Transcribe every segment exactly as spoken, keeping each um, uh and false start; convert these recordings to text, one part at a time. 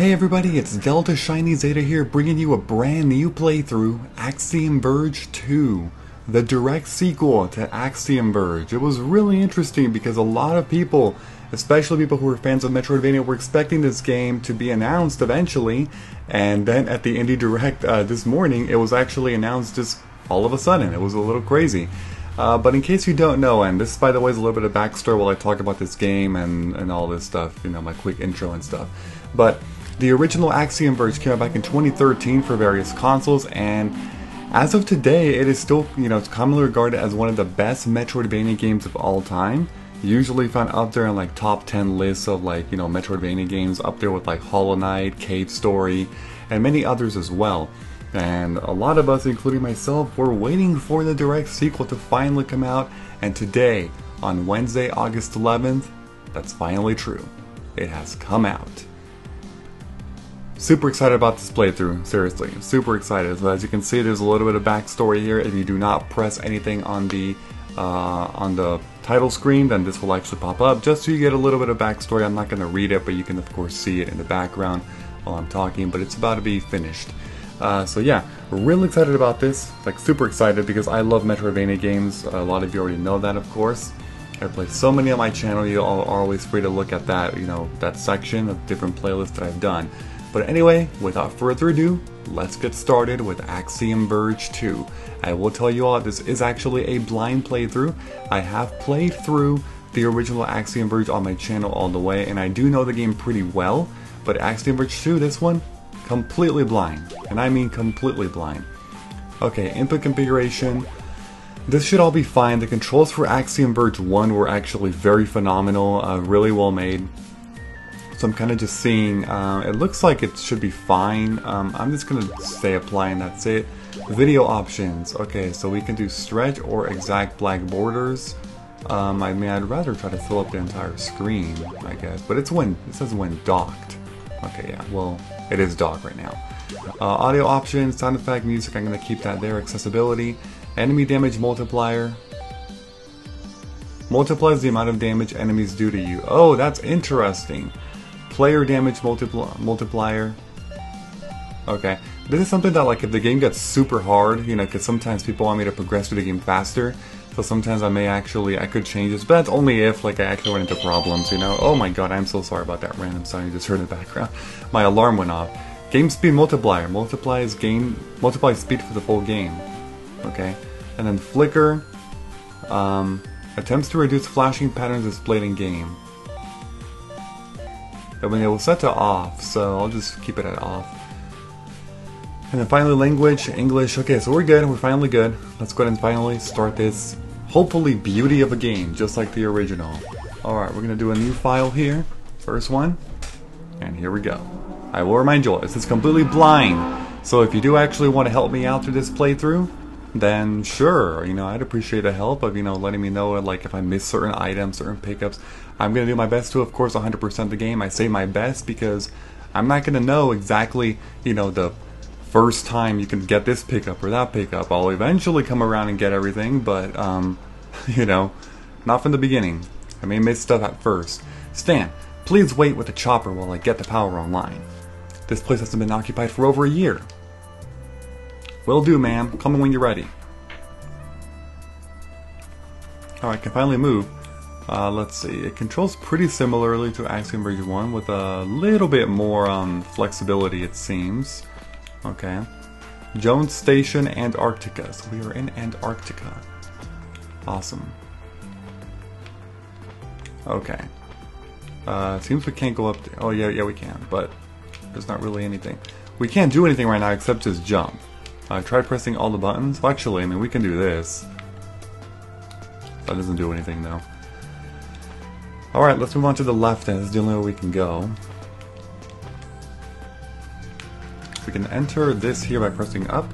Hey everybody, it's Delta Shiny Zeta here, bringing you a brand new playthrough, Axiom Verge two, the direct sequel to Axiom Verge. It was really interesting because a lot of people, especially people who were fans of Metroidvania, were expecting this game to be announced eventually, and then at the Indie Direct uh, this morning, it was actually announced just all of a sudden. It was a little crazy. Uh, but in case you don't know, and this by the way is a little bit of backstory while I talk about this game and, and all this stuff, you know, my quick intro and stuff, but the original Axiom Verge came out back in twenty thirteen for various consoles, and as of today it is still, you know, it's commonly regarded as one of the best Metroidvania games of all time. Usually found up there in like top ten lists of like, you know, Metroidvania games, up there with like Hollow Knight, Cave Story, and many others as well. And a lot of us, including myself, were waiting for the direct sequel to finally come out, and today, on Wednesday, August eleventh, that's finally true. It has come out. Super excited about this playthrough, seriously, super excited. So as you can see, there's a little bit of backstory here. If you do not press anything on the, uh, on the title screen, then this will actually pop up, just so you get a little bit of backstory. I'm not going to read it, but you can of course see it in the background while I'm talking, but it's about to be finished. Uh, so yeah, really excited about this, like super excited because I love Metroidvania games. A lot of you already know that, of course. I play so many on my channel, you all are always free to look at that, you know, that section of different playlists that I've done. But anyway, without further ado, let's get started with Axiom Verge two. I will tell you all, this is actually a blind playthrough. I have played through the original Axiom Verge on my channel all the way, and I do know the game pretty well, but Axiom Verge two, this one, completely blind, and I mean completely blind. Okay, input configuration. This should all be fine. The controls for Axiom Verge one were actually very phenomenal, uh, really well made. So I'm kind of just seeing, uh, it looks like it should be fine. Um, I'm just gonna say apply and that's it. Video options. Okay, so we can do stretch or exact black borders. Um, I mean, I'd rather try to fill up the entire screen, I guess, but it's when, it says when docked. Okay, yeah, well, it is docked right now. Uh, audio options, sound effect, music, I'm going to keep that there. Accessibility, enemy damage multiplier. Multiplies the amount of damage enemies do to you. Oh, that's interesting. Player damage multipl- multiplier. Okay, this is something that, like, if the game gets super hard, you know, because sometimes people want me to progress through the game faster. So sometimes I may actually, I could change this, but that's only if, like, I actually run into problems, you know? Oh my god, I'm so sorry about that random sound you just heard in the background. My alarm went off. Game speed multiplier. Multiplies game, multiplies speed for the full game. Okay. And then flicker. Um, attempts to reduce flashing patterns displayed in game. I mean, it was set to off, so I'll just keep it at off. And then finally language, English. Okay, so we're good, we're finally good. Let's go ahead and finally start this, hopefully, beauty of a game, just like the original. Alright, we're gonna do a new file here. First one, and here we go. I will remind you, this is completely blind. So if you do actually want to help me out through this playthrough, then sure, you know, I'd appreciate the help of, you know, letting me know, like, if I miss certain items, certain pickups. I'm gonna do my best to, of course, one hundred percent the game. I say my best because I'm not gonna know exactly, you know, the first time you can get this pickup or that pickup. I'll eventually come around and get everything, but, um, you know, not from the beginning. I may miss stuff at first. Stan, please wait with the chopper while I get the power online. This place hasn't been occupied for over a year. Will do, ma'am. Come in when you're ready. Alright, can finally move. Uh, let's see. It controls pretty similarly to Axiom Verge one with a little bit more um, flexibility, it seems. Okay. Jones Station, Antarctica. So we are in Antarctica. Awesome. Okay. Uh, seems we can't go up there. Oh, yeah, yeah, we can, but there's not really anything. We can't do anything right now except just jump. Uh, try pressing all the buttons. Well, actually, I mean, we can do this. That doesn't do anything, though. Alright, let's move on to the left end. This is the only way we can go. We can enter this here by pressing up.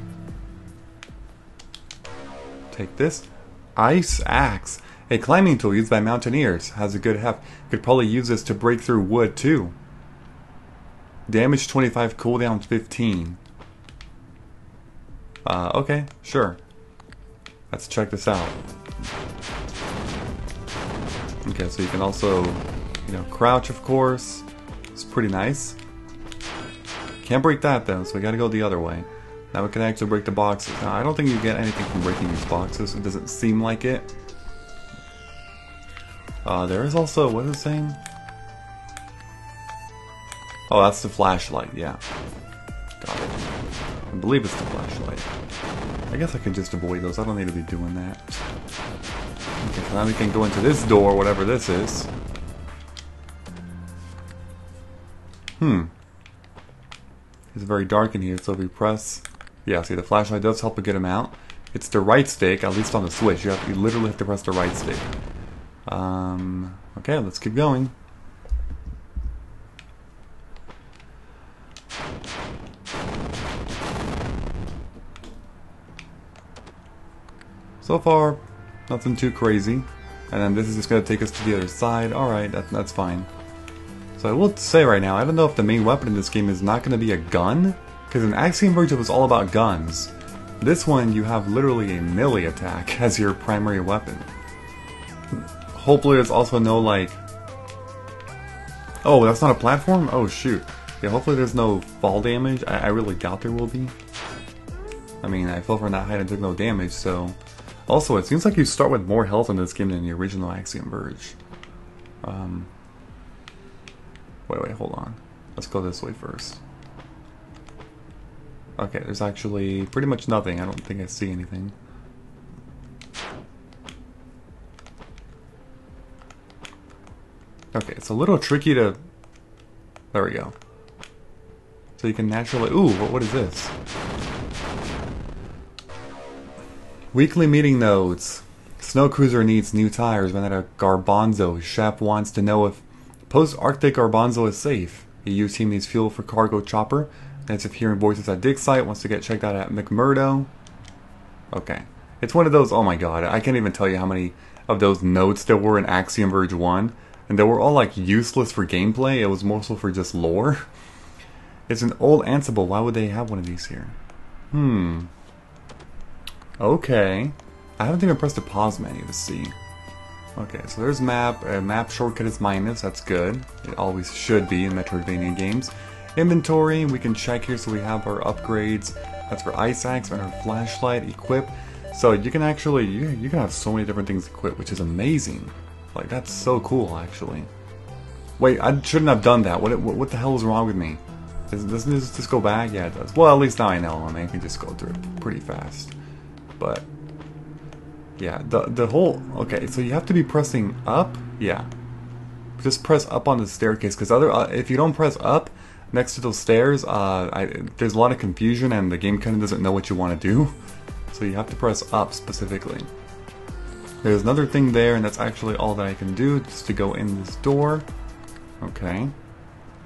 Take this. Ice Axe. A climbing tool used by mountaineers. Has a good heft. Could probably use this to break through wood too. Damage twenty-five, cooldown fifteen. Uh, okay, sure. Let's check this out. Okay, so you can also, you know, crouch, of course. It's pretty nice. Can't break that though, so we gotta go the other way. Now we can actually break the boxes. Now, I don't think you get anything from breaking these boxes. It doesn't seem like it. Uh, there is also, what is it saying? Oh, that's the flashlight, yeah. Got it. I believe it's the flashlight. I guess I can just avoid those. I don't need to be doing that. Okay, so now we can go into this door, whatever this is. Hmm. It's very dark in here, so if we press... Yeah, see, the flashlight does help to get him out. It's the right stick, at least on the Switch. You, have, you literally have to press the right stick. Um, okay, let's keep going. So far, nothing too crazy. And then this is just going to take us to the other side. Alright, that, that's fine. So I will say right now, I don't know if the main weapon in this game is not going to be a gun. Because in Axiom Verge it was all about guns. This one, you have literally a melee attack as your primary weapon. Hopefully there's also no, like... Oh, that's not a platform? Oh, shoot. Yeah, hopefully there's no fall damage. I, I really doubt there will be. I mean, I fell from that height and took no damage, so... Also, it seems like you start with more health in this game than the original Axiom Verge. Um, wait, wait, hold on. Let's go this way first. Okay, there's actually pretty much nothing. I don't think I see anything. Okay, it's a little tricky to... There we go. So you can naturally... Ooh, what, what is this? Weekly meeting notes. Snow Cruiser needs new tires. Ran out of garbanzo. Chef wants to know if post-Arctic garbanzo is safe. E U team needs fuel for cargo chopper. That's if hearing voices at dig site. Wants to get checked out at McMurdo. Okay. It's one of those, oh my god, I can't even tell you how many of those notes there were in Axiom Verge one. And they were all like useless for gameplay. It was more so for just lore. It's an old Ansible. Why would they have one of these here? Hmm. Okay. I haven't even pressed the pause menu to see. Okay, so there's map. Uh, map shortcut is minus. That's good. It always should be in Metroidvania games. Inventory, we can check here, so we have our upgrades. That's for Ice Axe and our flashlight. Equip. So you can actually, you, you can have so many different things equipped, which is amazing. Like, that's so cool, actually. Wait, I shouldn't have done that. What, what, what the hell is wrong with me? Doesn't this does just go back? Yeah, it does. Well, at least now I know. I mean, I can just go through it pretty fast. But yeah, the the whole okay. So you have to be pressing up. Yeah, just press up on the staircase because other uh, if you don't press up next to those stairs, uh, I, there's a lot of confusion and the game kind of doesn't know what you want to do. So you have to press up specifically. There's another thing there, and that's actually all that I can do just to go in this door. Okay,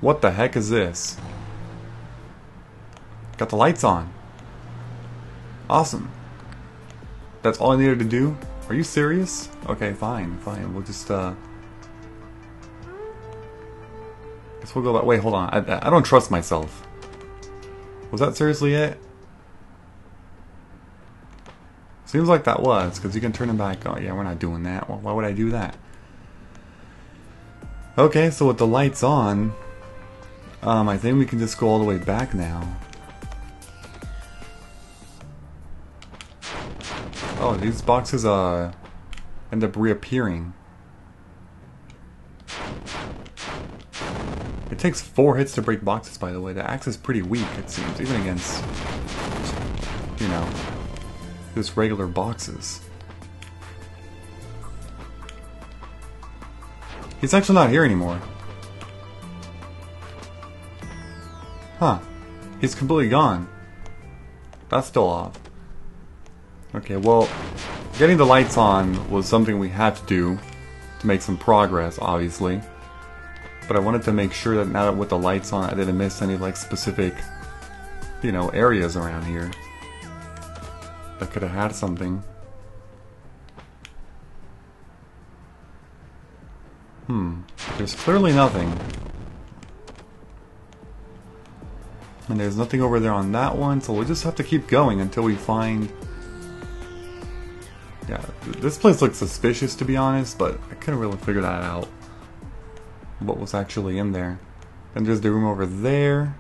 what the heck is this? Got the lights on. Awesome. That's all I needed to do? Are you serious? Okay, fine, fine. We'll just, uh... I guess we'll go back. Wait, hold on. I, I don't trust myself. Was that seriously it? Seems like that was, because you can turn him back. Oh, yeah, we're not doing that. Well, why would I do that? Okay, so with the lights on, um, I think we can just go all the way back now. Oh, these boxes uh end up reappearing. It takes four hits to break boxes, by the way. The axe is pretty weak, it seems, even against, you know, just regular boxes. He's actually not here anymore. Huh. He's completely gone. That's still off. Okay, well, getting the lights on was something we had to do to make some progress, obviously. But I wanted to make sure that now that with the lights on, I didn't miss any, like, specific, you know, areas around here that could have had something. Hmm. There's clearly nothing. And there's nothing over there on that one, so we'll just have to keep going until we find... Yeah, this place looks suspicious, to be honest, but I couldn't really figure that out. What was actually in there. And there's the room over there.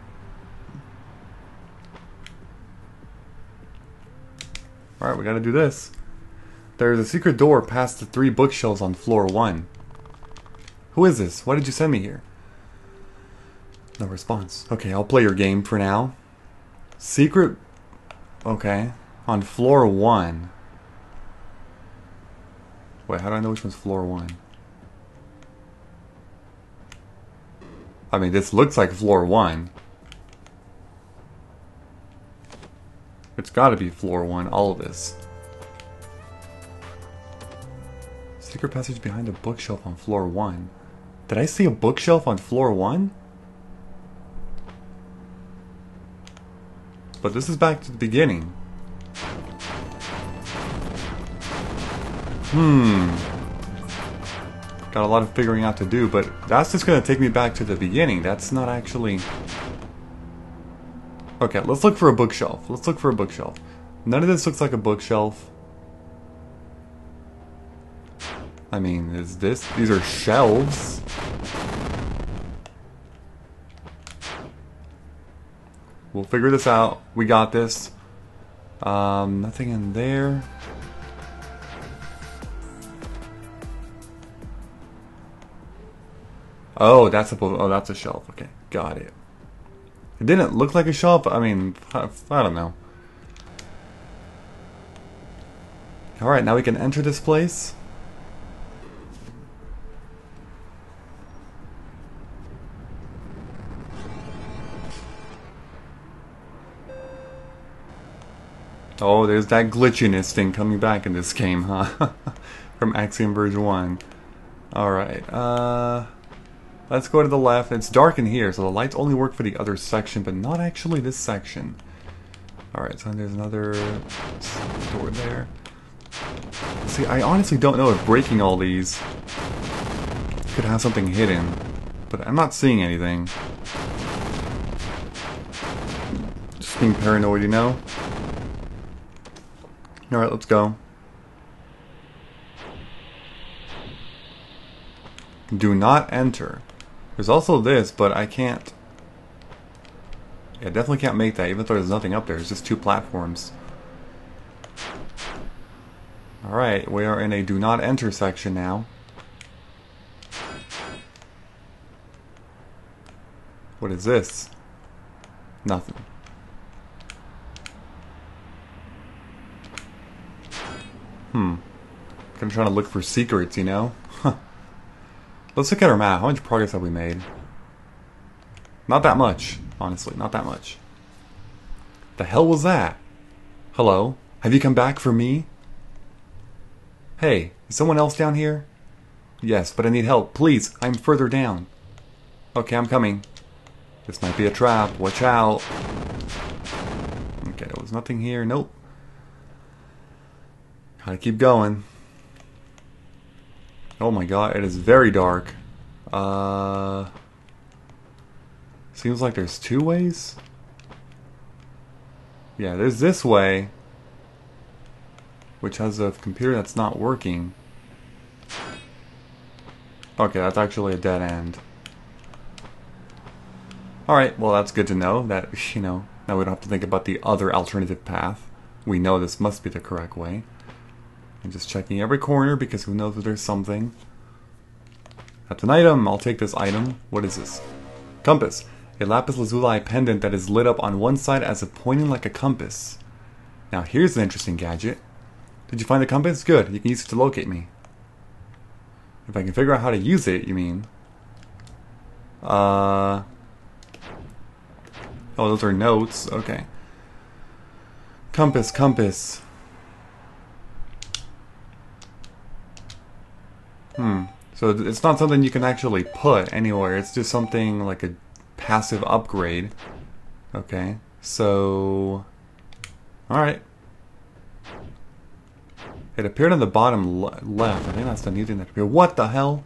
we gotta do this. There is a secret door past the three bookshelves on floor one. Who is this? Why did you send me here? No response. Okay, I'll play your game for now. Secret... Okay. On floor one. Wait, how do I know which one's floor one? I mean, this looks like floor one. It's gotta be floor one, all of this. Secret passage behind a bookshelf on floor one. Did I see a bookshelf on floor one? But this is back to the beginning. Hmm. Got a lot of figuring out to do, but that's just gonna take me back to the beginning. That's not actually... Okay, let's look for a bookshelf. Let's look for a bookshelf. None of this looks like a bookshelf. I mean, is this... These are shelves. We'll figure this out. We got this. Um, nothing in there. Oh, that's a oh, that's a shelf. Okay, got it. It didn't look like a shelf. I mean, I, I don't know. All right, now we can enter this place. Oh, there's that glitchiness thing coming back in this game, huh? From Axiom Verge one. Alright, uh... let's go to the left. It's dark in here, so the lights only work for the other section, but not actually this section. Alright, so there's another door there. See, I honestly don't know if breaking all these could have something hidden, but I'm not seeing anything. Just being paranoid, you know? Alright, let's go. Do not enter. There's also this, but I can't... I definitely can't make that, even though there's nothing up there. It's just two platforms. Alright, we are in a do not enter section now. What is this? Nothing. Hmm. I'm trying to look for secrets, you know? Huh. Let's look at our map. How much progress have we made? Not that much. Honestly, not that much. The hell was that? Hello? Have you come back for me? Hey, is someone else down here? Yes, but I need help. Please, I'm further down. Okay, I'm coming. This might be a trap. Watch out. Okay, there was nothing here. Nope. Gotta keep going. Oh my god, it is very dark. Uh, seems like there's two ways? Yeah, there's this way, which has a computer that's not working. Okay, that's actually a dead end. Alright, well that's good to know that, you know, now we don't have to think about the other alternative path. We know this must be the correct way. I'm just checking every corner because who knows if there's something. That's an item. I'll take this item. What is this? Compass. A lapis lazuli pendant that is lit up on one side as if pointing like a compass. Now here's an interesting gadget. Did you find the compass? Good. You can use it to locate me. If I can figure out how to use it, you mean? Uh... Oh, those are notes. Okay. Compass, compass. Hmm. So it's not something you can actually put anywhere. It's just something like a passive upgrade. Okay. So... Alright. It appeared on the bottom le left. I think that's the new thing that appeared. What the hell?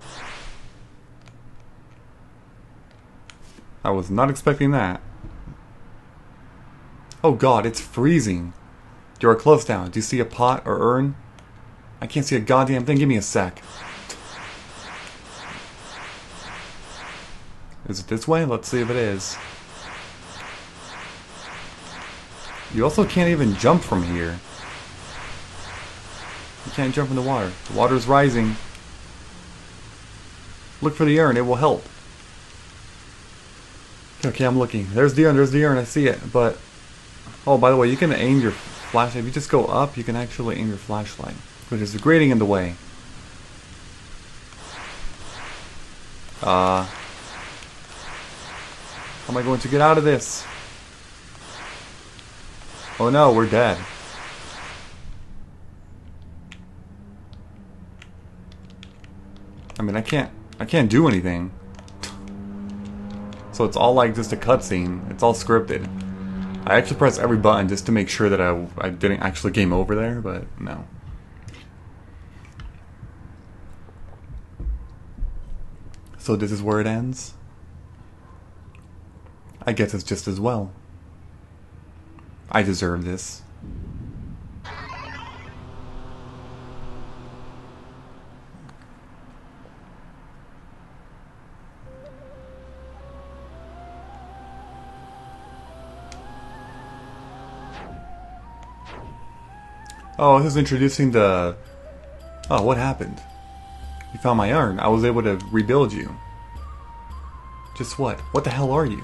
I was not expecting that. Oh god, it's freezing. You're close down. Do you see a pot or urn? I can't see a goddamn thing. Give me a sec. Is it this way? Let's see if it is. You also can't even jump from here. You can't jump in the water. The water is rising. Look for the urn. It will help. Okay, I'm looking. There's the urn. There's the urn. I see it. But, oh, by the way, you can aim your flashlight. If you just go up, you can actually aim your flashlight. But there's a grating in the way. Uh, how am I going to get out of this? Oh no, we're dead. I mean, I can't, I can't do anything. So it's all like just a cutscene. It's all scripted. I actually pressed every button just to make sure that I, I didn't actually game over there, but no. So this is where it ends? I guess it's just as well. I deserve this. Oh, this is introducing the... Oh, what happened? You found my urn. I was able to rebuild you. Just what? What the hell are you?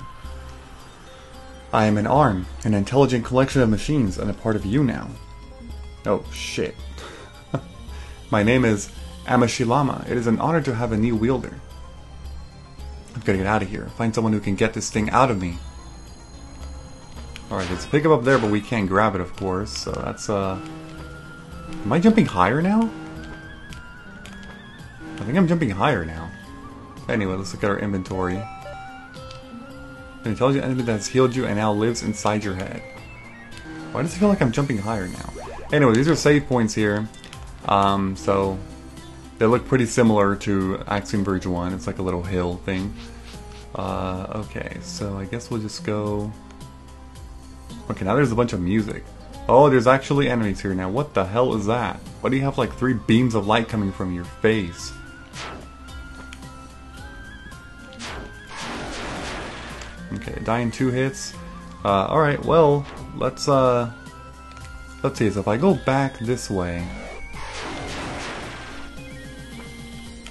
I am an ARM, an intelligent collection of machines, and a part of you now. Oh, shit. My name is Amashilama. It is an honor to have a new wielder. I've got to get out of here. Find someone who can get this thing out of me. Alright, let's pick him up there, but we can't grab it, of course. So that's, uh... am I jumping higher now? I think I'm jumping higher now. Anyway, let's look at our inventory. An intelligent enemy that's healed you and now lives inside your head. Why does it feel like I'm jumping higher now? Anyway, these are save points here. Um, so, they look pretty similar to Axiom Verge one. It's like a little hill thing. Uh, okay, so I guess we'll just go... Okay, now there's a bunch of music. Oh, there's actually enemies here now. What the hell is that? Why do you have like three beams of light coming from your face? Okay, dying two hits. Uh, alright, well, let's, uh... let's see, so if I go back this way...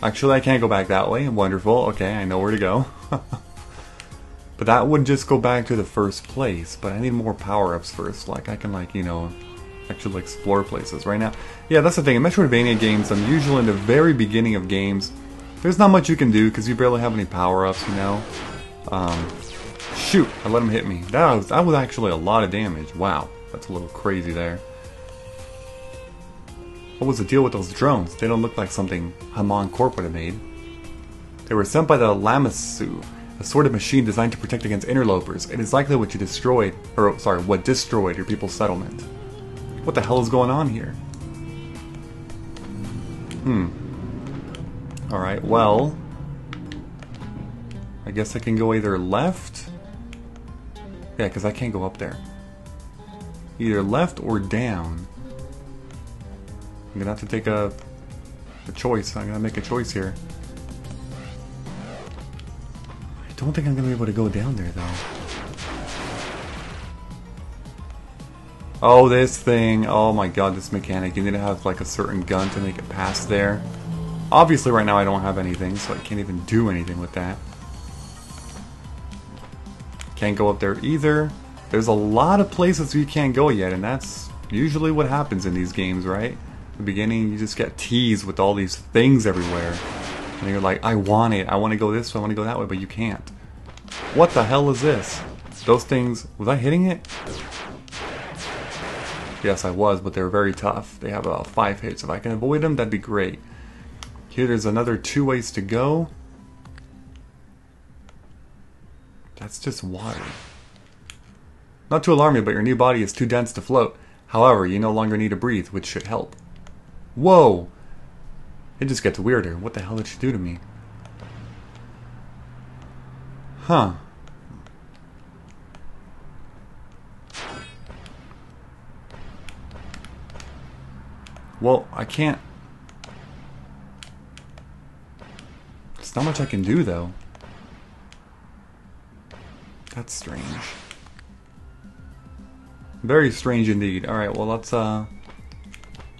Actually, I can't go back that way. Wonderful. Okay, I know where to go. But that would just go back to the first place, but I need more power-ups first. Like, I can, like, you know, actually explore places right now. Yeah, that's the thing. In Metroidvania games, I'm usually in the very beginning of games. There's not much you can do, because you barely have any power-ups, you know? Um, shoot! I let him hit me. That was, that was actually a lot of damage. Wow, that's a little crazy there. What was the deal with those drones? They don't look like something Haman Corp would have made. They were sent by the Lamassu, a sort of machine designed to protect against interlopers. It is likely what you destroyed, or sorry, what destroyed your people's settlement. What the hell is going on here? Hmm. Alright, well... I guess I can go either left... Yeah, because I can't go up there. Either left or down. I'm gonna have to take a, a choice. I'm gonna make a choice here. I don't think I'm going to be able to go down there, though. Oh, this thing. Oh my god, this mechanic. You need to have, like, a certain gun to make it past there. Obviously, right now, I don't have anything, so I can't even do anything with that. Can't go up there either. There's a lot of places you can't go yet, and that's usually what happens in these games, right? At the beginning, you just get teased with all these things everywhere. And you're like, I want it, I want to go this way, I want to go that way, but you can't. What the hell is this? Those things... Was I hitting it? Yes, I was, but they're very tough. They have about five hits. If I can avoid them, that'd be great. Here, there's another two ways to go. That's just water. Not to alarm you, but your new body is too dense to float. However, you no longer need to breathe, which should help. Whoa! It just gets weirder. What the hell did she do to me? Huh. Well, I can't... There's not much I can do, though. That's strange. Very strange indeed. Alright, well, let's, uh...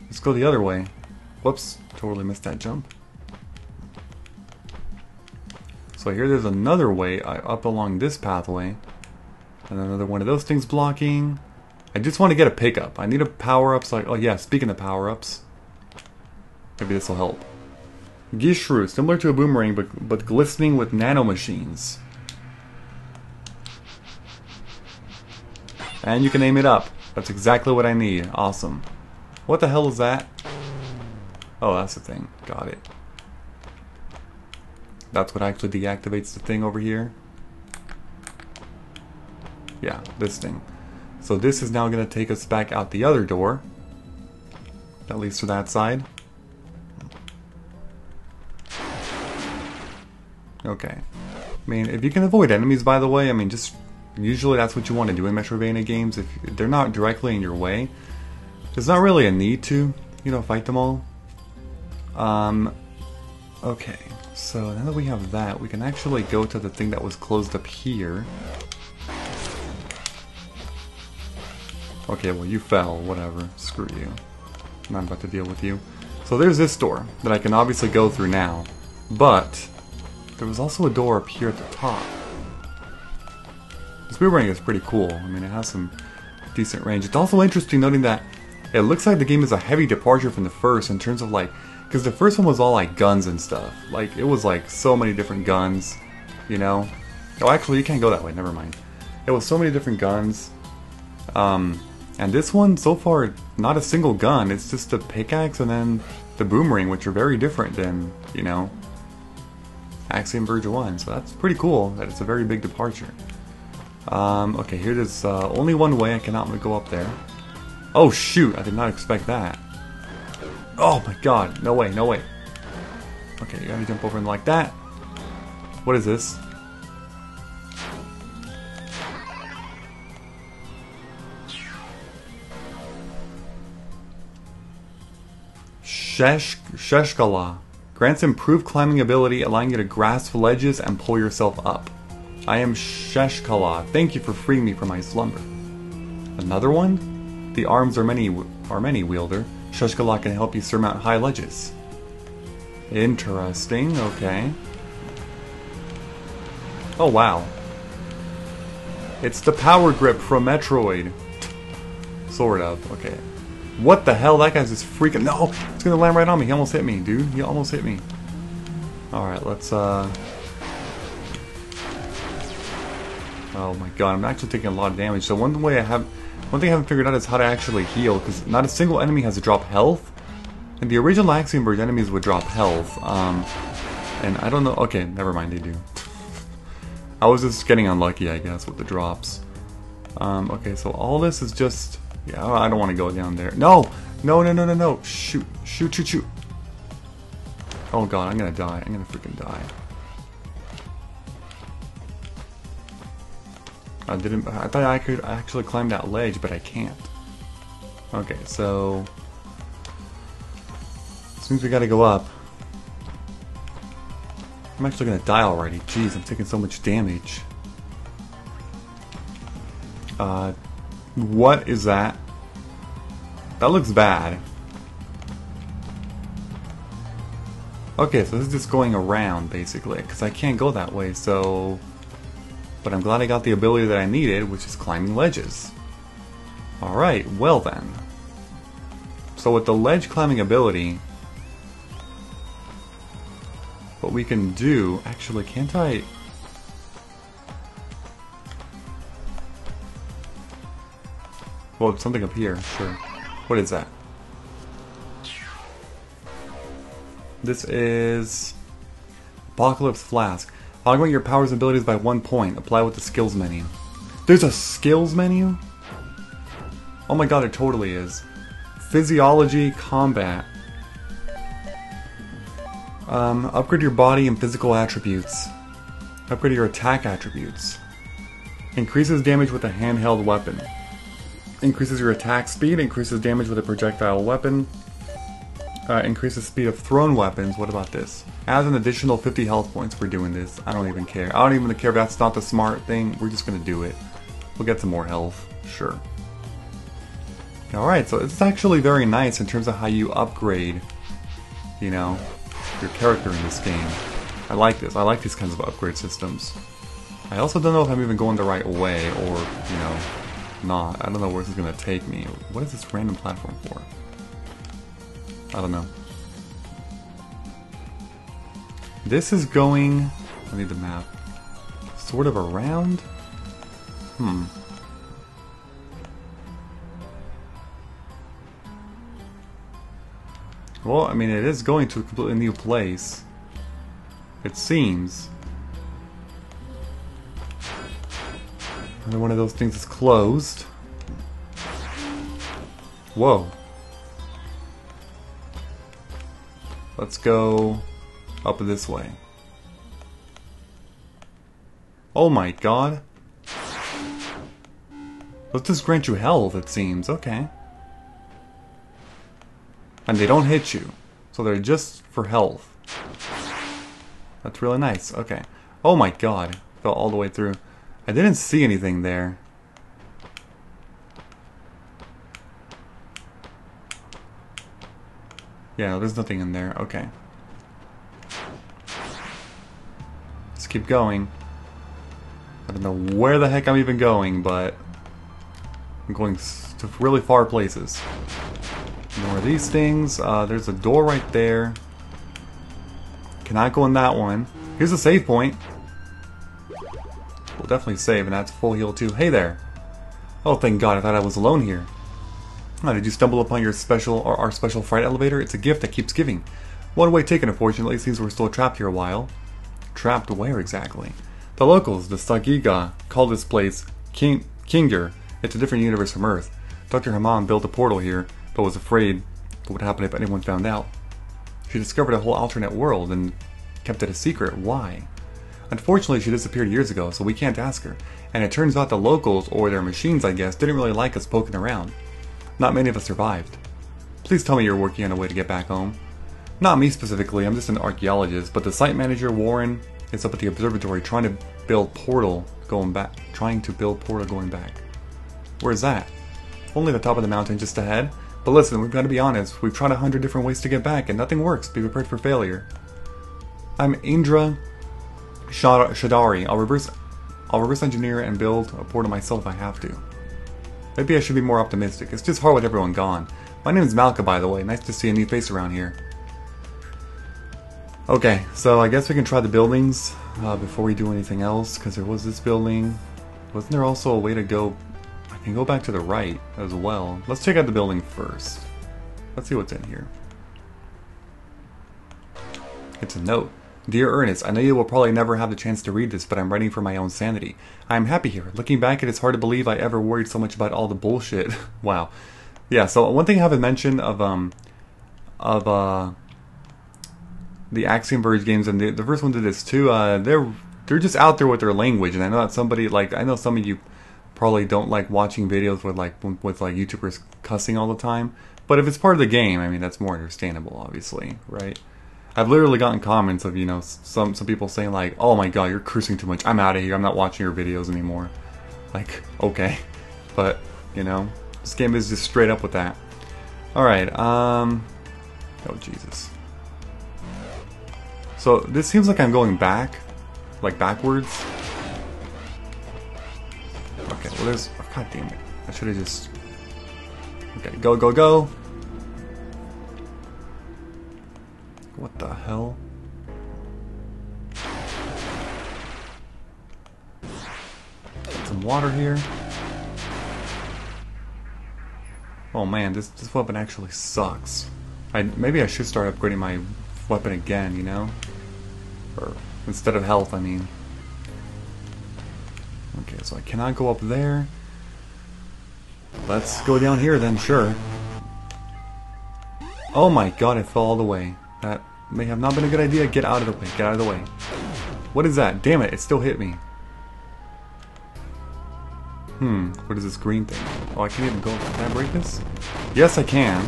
let's go the other way. Whoops, totally missed that jump. So here there's another way I, up along this pathway. And another one of those things blocking. I just want to get a pickup. I need a power-up so I... Oh yeah, speaking of power-ups. Maybe this will help. Gishru, similar to a boomerang, but, but glistening with nanomachines. And you can aim it up. That's exactly what I need. Awesome. What the hell is that? Oh, that's the thing. Got it. That's what actually deactivates the thing over here. Yeah, this thing. So this is now going to take us back out the other door. At least to that side. Okay. I mean, if you can avoid enemies, by the way, I mean, just... Usually that's what you want to do in Metroidvania games. If they're not directly in your way, there's not really a need to, you know, fight them all. Um, okay, so now that we have that, we can actually go to the thing that was closed up here. Okay, well you fell, whatever, screw you. I'm not about to deal with you. So there's this door that I can obviously go through now, but there was also a door up here at the top. This boomerang is pretty cool. I mean, it has some decent range. It's also interesting noting that it looks like the game is a heavy departure from the first in terms of like, because the first one was all like guns and stuff. Like, it was like so many different guns, you know? Oh, actually, you can't go that way. Never mind. It was so many different guns. Um, and this one, so far, not a single gun. It's just the pickaxe and then the boomerang, which are very different than, you know, Axiom Verge one. So that's pretty cool that it's a very big departure. Um, okay, here there's uh, only one way. I cannot go up there. Oh shoot, I did not expect that. Oh my god, no way, no way. Okay, you gotta jump over and like that. What is this? Shesh Sheshkala. Grants improved climbing ability, allowing you to grasp ledges and pull yourself up. I am Sheshkala. Thank you for freeing me from my slumber. Another one? The arms are many, are many wielder. Sheshkala can help you surmount high ledges. Interesting, okay. Oh wow. It's the power grip from Metroid. Sort of, okay. What the hell? That guy's just freaking... No! It's gonna land right on me. He almost hit me, dude. He almost hit me. Alright, let's uh... Oh my god, I'm actually taking a lot of damage. So one way I have, one thing I haven't figured out is how to actually heal, because not a single enemy has a drop health. And the original Axiom Verge enemies would drop health. Um, and I don't know. Okay, never mind. They do. I was just getting unlucky, I guess, with the drops. Um, okay, so all this is just. Yeah, I don't want to go down there. No, no, no, no, no, no. Shoot, shoot, shoot, shoot. Oh god, I'm gonna die. I'm gonna freaking die. I didn't. I thought I could actually climb that ledge, but I can't. Okay, so it seems we gotta go up. I'm actually gonna die already. Jeez, I'm taking so much damage. Uh, what is that? That looks bad. Okay, so this is just going around basically, because I can't go that way. So. But I'm glad I got the ability that I needed, which is climbing ledges. Alright, well then. So with the ledge climbing ability, what we can do... Actually, can't I... Well, something up here, sure. What is that? This is... Apocalypse Flask. Augment your powers and abilities by one point. Apply with the skills menu. There's a skills menu? Oh my god, it totally is. Physiology, combat. Um, upgrade your body and physical attributes. Upgrade your attack attributes. Increases damage with a handheld weapon. Increases your attack speed. Increases damage with a projectile weapon. Uh, increase the speed of thrown weapons. What about this? Adds an additional fifty health points for doing this. I don't even care. I don't even care if that's not the smart thing. We're just gonna do it. We'll get some more health. Sure. Alright, so it's actually very nice in terms of how you upgrade you know, your character in this game. I like this. I like these kinds of upgrade systems. I also don't know if I'm even going the right way, or, you know, not. I don't know where this is going to take me. What is this random platform for? I don't know. This is going... I need the map. Sort of around? Hmm. Well, I mean, it is going to a completely new place. It seems. Another one of those things is closed. Whoa. Let's go up this way. Oh my god. Let's just grant you health, it seems. Okay. And they don't hit you. So they're just for health. That's really nice. Okay. Oh my god. Fell all the way through. I didn't see anything there. Yeah, there's nothing in there. Okay. Let's keep going. I don't know where the heck I'm even going, but I'm going to really far places. More of these things. Uh, there's a door right there. Cannot go in that one. Here's a save point. We'll definitely save, and that's full heal too. Hey there! Oh, thank God! I thought I was alone here. Oh, did you stumble upon your special or our special freight elevator? It's a gift that keeps giving. One way taken, unfortunately. Seems we're still trapped here a while. Trapped where exactly? The locals, the Sagiga, call this place King Kinger. It's a different universe from Earth. Doctor Haman built a portal here, but was afraid what would happen if anyone found out. She discovered a whole alternate world and kept it a secret. Why? Unfortunately, she disappeared years ago, so we can't ask her. And it turns out the locals, or their machines I guess, didn't really like us poking around. Not many of us survived. Please tell me you're working on a way to get back home. Not me specifically, I'm just an archaeologist, but the site manager, Warren, is up at the observatory trying to build portal going back. Trying to build portal going back. Where's that? Only the top of the mountain just ahead. But listen, we've got to be honest, we've tried a hundred different ways to get back and nothing works. Be prepared for failure. I'm Indra Shad Shadari. I'll reverse I'll reverse engineer and build a portal myself if I have to. Maybe I should be more optimistic. It's just hard with everyone gone. My name is Malka, by the way. Nice to see a new face around here. Okay, so I guess we can try the buildings uh, before we do anything else, because there was this building. Wasn't there also a way to go... I can go back to the right as well. Let's check out the building first. Let's see what's in here. It's a note. Dear Ernest, I know you will probably never have the chance to read this, but I'm writing for my own sanity. I am happy here. Looking back, it is hard to believe I ever worried so much about all the bullshit. Wow. Yeah, so one thing I haven't mentioned of, um, of, uh, the Axiom Verge games, and the, the first one did this too, uh, they're, they're just out there with their language, and I know that somebody, like, I know some of you probably don't like watching videos with, like, with, like, YouTubers cussing all the time, but if it's part of the game, I mean, that's more understandable, obviously, right? I've literally gotten comments of, you know, some, some people saying, like, oh my god, you're cursing too much, I'm out of here, I'm not watching your videos anymore. Like, okay. But, you know, this game is just straight up with that. Alright, um... oh, Jesus. So, this seems like I'm going back, like backwards. Okay, well there's, oh, god damn it, I should've just, okay, go, go, go. What the hell? Get some water here. Oh man, this, this weapon actually sucks. I, maybe I should start upgrading my weapon again, you know? Or instead of health, I mean. Okay, so I cannot go up there. Let's go down here then, sure. Oh my god, I fell all the way. That may have not been a good idea. Get out of the way, get out of the way. What is that? Damn it, it still hit me. Hmm, what is this green thing? Oh, I can't even go up. Can I break this? Yes, I can.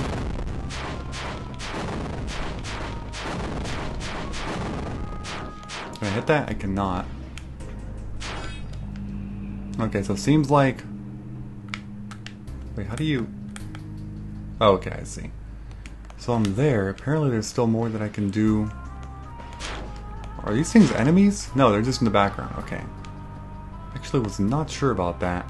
Can I hit that? I cannot. Okay, so it seems like... wait, how do you... oh, okay, I see. So I'm there. Apparently there's still more that I can do. Are these things enemies? No, they're just in the background. Okay. Actually was not sure about that.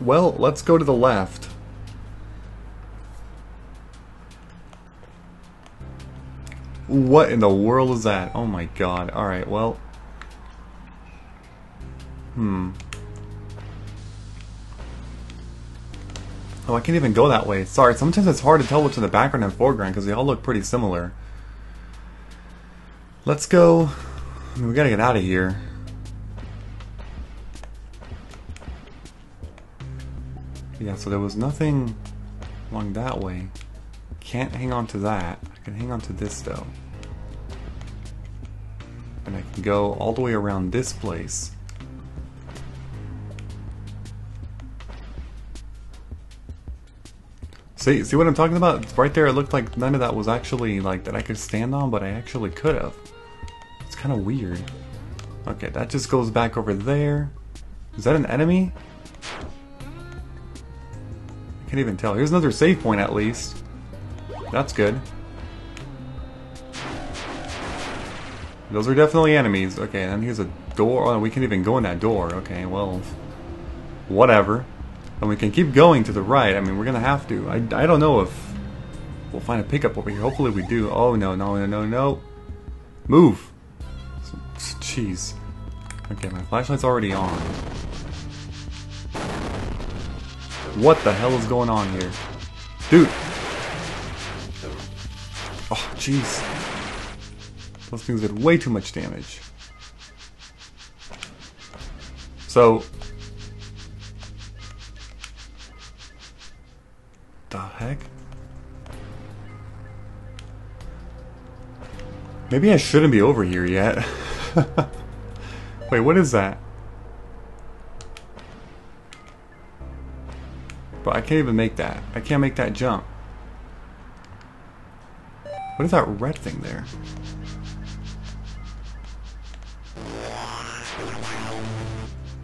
Well, let's go to the left. What in the world is that? Oh my god. Alright, well. Hmm. Oh, I can't even go that way. Sorry, sometimes it's hard to tell what's in the background and foreground because they all look pretty similar. Let's go. I mean, we gotta get out of here. Yeah, so there was nothing along that way. Can't hang on to that. I can hang on to this though. And I can go all the way around this place. See, see what I'm talking about? Right there, it looked like none of that was actually, like, that I could stand on, but I actually could have. It's kind of weird. Okay, that just goes back over there. Is that an enemy? I can't even tell. Here's another save point, at least. That's good. Those are definitely enemies. Okay, and here's a door. Oh, we can't even go in that door. Okay, well, whatever. And we can keep going to the right. I mean, we're gonna have to. I, I don't know if we'll find a pickup over here. Hopefully we do. Oh, no, no, no, no, no. Move. Jeez. Okay, my flashlight's already on. What the hell is going on here? Dude. Oh, jeez. Those things did way too much damage. So... the heck? Maybe I shouldn't be over here yet. Wait, what is that? But I can't even make that. I can't make that jump. What is that red thing there?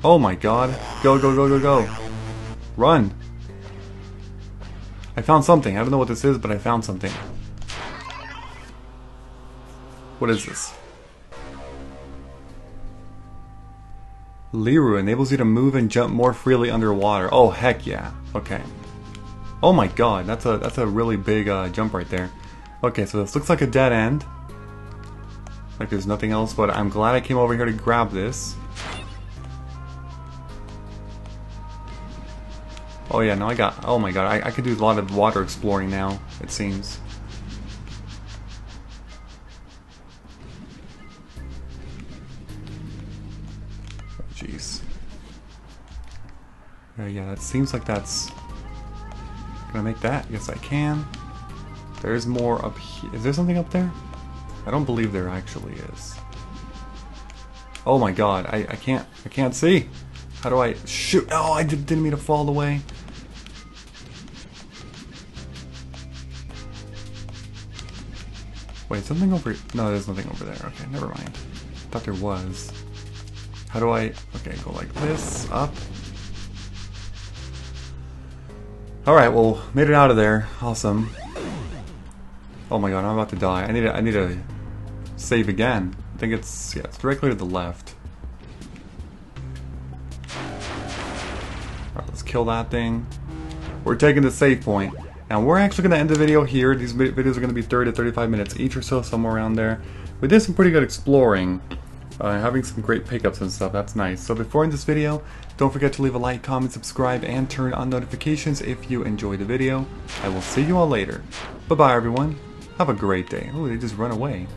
Oh my god. Go, go, go, go, go. Run. I found something. I don't know what this is, but I found something. What is this? Liru enables you to move and jump more freely underwater. Oh, heck yeah. Okay. Oh my god, that's a that's a really big uh, jump right there. Okay, so this looks like a dead end. Like there's nothing else, but I'm glad I came over here to grab this. Oh yeah, no, I got... oh my god, I, I could do a lot of water exploring now, it seems. Jeez. Oh, uh, yeah, that seems like that's... can I make that? Yes, I can. There's more up here. Is there something up there? I don't believe there actually is. Oh my god, I, I can't... I can't see! How do I... shoot! Oh, I did, didn't mean to fall away. Wait, something over... no, there's nothing over there. Okay, never mind. I thought there was. How do I... okay, go like this, up. Alright, well, made it out of there. Awesome. Oh my god, I'm about to die. I need to, I need to save again. I think it's... yeah, it's directly to the left. Alright, let's kill that thing. We're taking the save point. And we're actually going to end the video here. These videos are going to be thirty to thirty-five minutes each or so, somewhere around there. We did some pretty good exploring. Uh, having some great pickups and stuff, that's nice. So before in this video, don't forget to leave a like, comment, subscribe, and turn on notifications if you enjoy the video. I will see you all later. Bye-bye, everyone. Have a great day. Oh, they just run away.